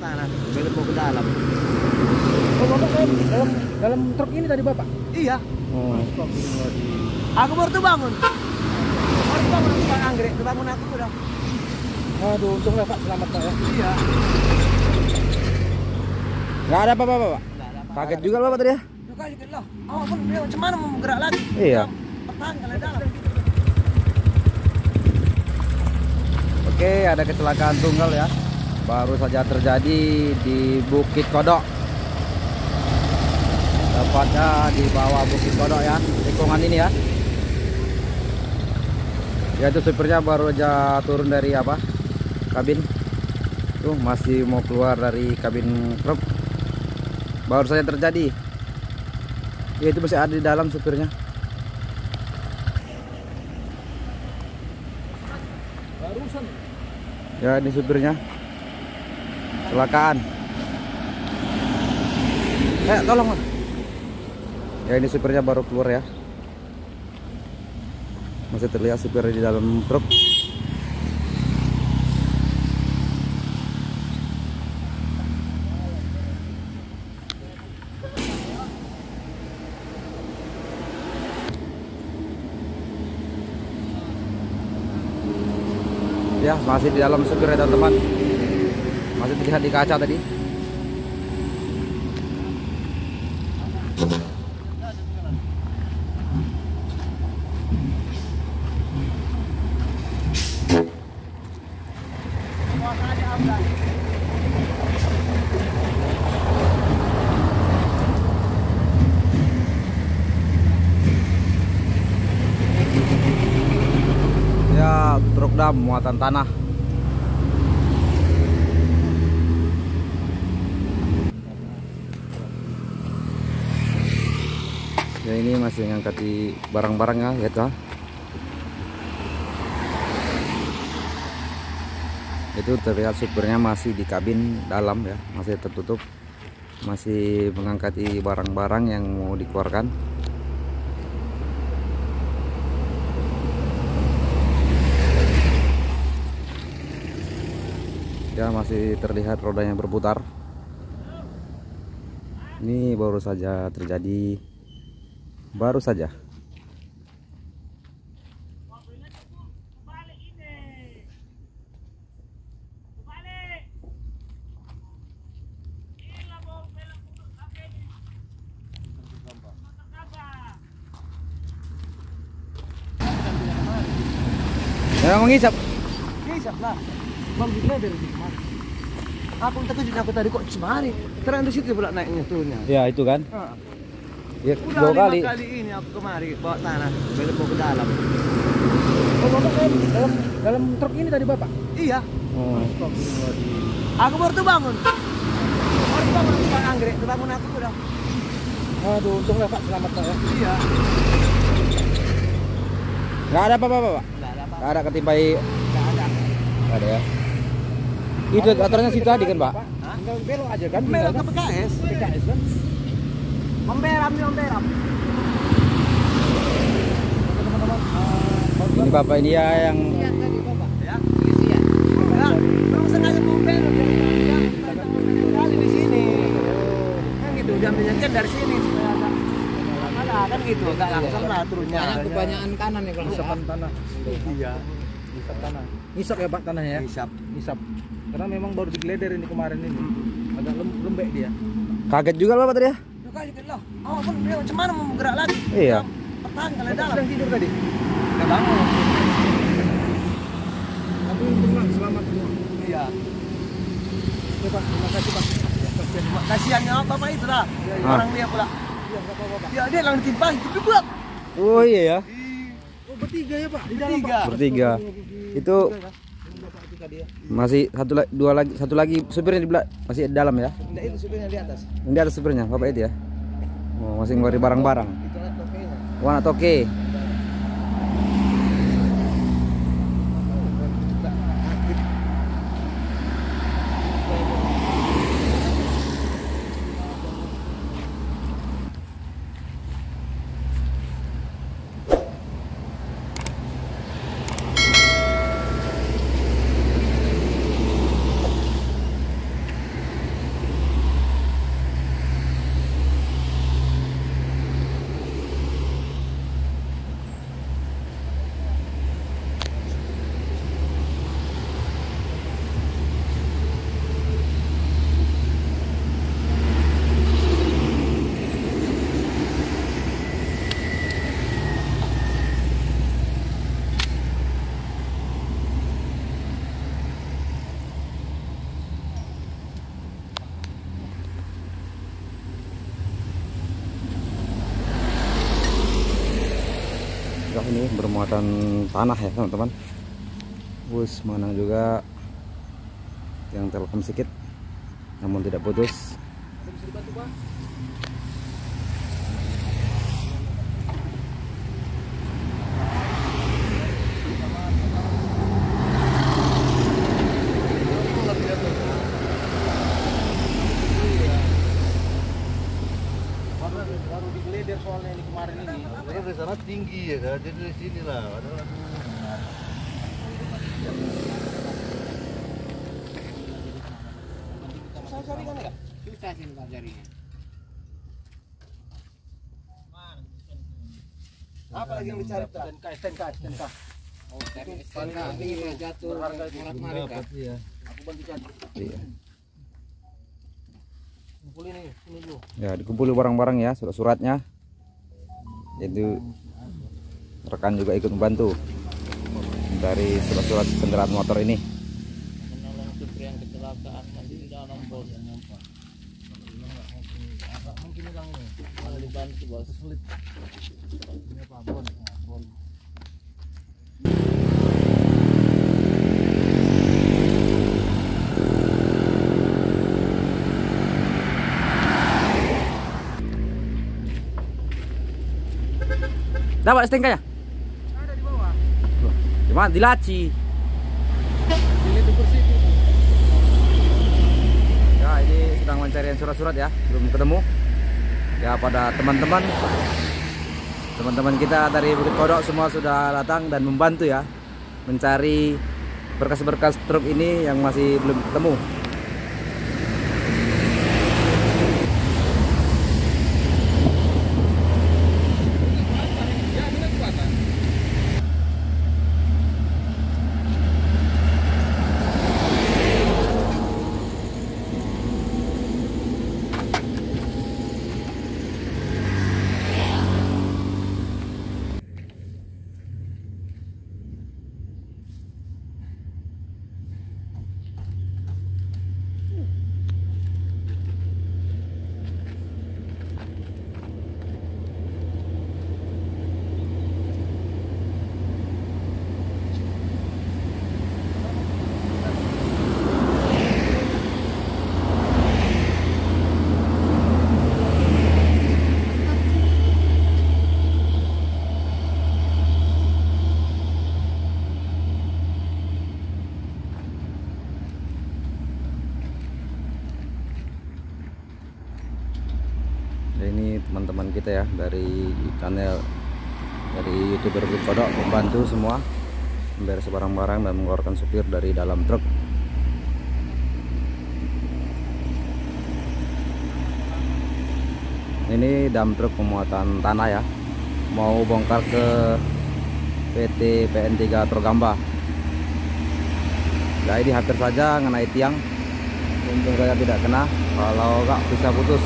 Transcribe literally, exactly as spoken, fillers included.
tanah, belum mau ke dalam. Oh, bapak saya dalam, dalam truk ini tadi bapak? Iya. Oh. Aku baru tuh bangun. Baru tuh bangun tukang anggrek, tuh bangun aku udah. Aduh, untunglah pak, selamat pak ya. Iya. Gak ada apa-apa pak? Gak ada apa-apa. Kaget juga bapak tadi ya? Juga juga loh. Oh, abang beliau macam mana mau bergerak lagi? Iya. Pertahan kalau dalam. Oke, ada kecelakaan tunggal ya, baru saja terjadi di Bukit Kodok, tepatnya di bawah Bukit Kodok ya, tikungan ini ya. Ya itu supirnya baru aja turun dari apa kabin, tuh masih mau keluar dari kabin truk, baru saja terjadi. Ya itu masih ada di dalam supirnya. Ya ini supirnya kecelakaan. Eh tolong. Ya ini supirnya baru keluar ya. Masih terlihat supir di dalam truk. Ya, masih di dalam supir ya teman-teman. Masih terlihat di kaca tadi. Truk dam muatan tanah. Ya ini masih ngangkat di barang-barangnya ya tuh. Itu terlihat supirnya masih di kabin dalam ya, masih tertutup, masih mengangkat di barang-barang yang mau dikeluarkan. Ya masih terlihat rodanya berputar. Ini baru saja terjadi, baru saja. Jangan mengisap. Mengisap lah. Bang Bukitnya dari mana? Aku terkejut, aku tadi kok cemari. Terang di situ pula naiknya turunnya. Ya itu kan? Ha. Ya, udah dua kali. Kali ini aku kemari bawa tanah, belok mau ke dalam. Oh bapak saya dalam, dalam truk ini tadi bapak? Iya. Oh. Aku baru tuh bangun. Baru tuh bangun tukang anggrek, tuh bangun aku udah. Aduh, untunglah pak, selamat pak ya. Iya. Gak ada apa-apa pak? Gak ada apa-apa. Gak ada ketimpai. Gak ada. Gak ada ya. Itu aturnya situ tadi kan, Pak? Tinggal belok aja kan? Belok ke P K S. P K S kan? Memberam nih, memberam. Ini Bapak ini ya yang ya, tadi Bapak. Ya, polisi ya. Nah, memang sengaja mau belok dari kali di sini. Kan gitu, jamnya kan dari sini. Malah kan gitu, enggak langsung lah turunnya. Kebanyakan kanan ya kalau sepan tanah. Iya. Isap tanah. Isap ya pak tanahnya ya? Isap. Isap. Karena memang baru digeledek ini kemarin ini. Agak lembek dia. Kaget juga bapak tadi ya? Kaget lah. Oh pun beliau macam mana mau bergerak lagi? Iya. Pertahan kalau dalam. Sedang tidur tadi? Gak bangun. Tapi untunglah selamat semua. Iya. Oke pak, terima kasih pak. Kasiannya bapak itu lah. Orang dia pula. Iya gak apa-apa pak. Ya dia langsung ditimpa gitu pula. Oh iya ya? Bertiga ya pak, di dalam pak. Bertiga. Itu masih satu lagi, dua lagi, satu lagi supirnya di belakang masih di dalam ya. Enggak, itu supirnya di atas. Di atas supirnya, bapak itu ya. Oh, masih ngeluarin barang-barang. Itu anak toke. Oh, anak toke. ini bermuatan tanah ya teman-teman. Bus mana juga yang terlekam sedikit namun tidak putus. Baru digeledah soalnya ini kemarin ini. Karena di sana tinggi ya kan, jadi di sini lah. Susah cari kan ya? Susah sih ntar carinya. Apa lagi yang dicari? S T N K, S T N K, S T N K. Oh, S T N K ini jatuh kemarin kan? Aku bantu cari. Iya. Ya, dikumpulin barang-barang ya, surat-suratnya. Itu rekan juga ikut membantu dari surat-surat kendaraan motor ini. Dapat S T N K-nya? Ada di bawah. Di mana? Di laci. Di kursi itu. Ya, ini sedang mencari surat-surat ya, belum ketemu. Ya, pada teman-teman, teman-teman kita dari Bukit Kodok semua sudah datang dan membantu ya, mencari berkas-berkas truk ini yang masih belum ketemu. Ini teman-teman kita ya dari channel dari YouTuber Bukit Kodok membantu semua memberes barang-barang dan mengeluarkan supir dari dalam truk. Ini dam truk pemuatan tanah ya, mau bongkar ke P T P N tiga Tergamba. Nah ini hampir saja mengenai tiang, untung saya tidak kena, kalau enggak bisa putus.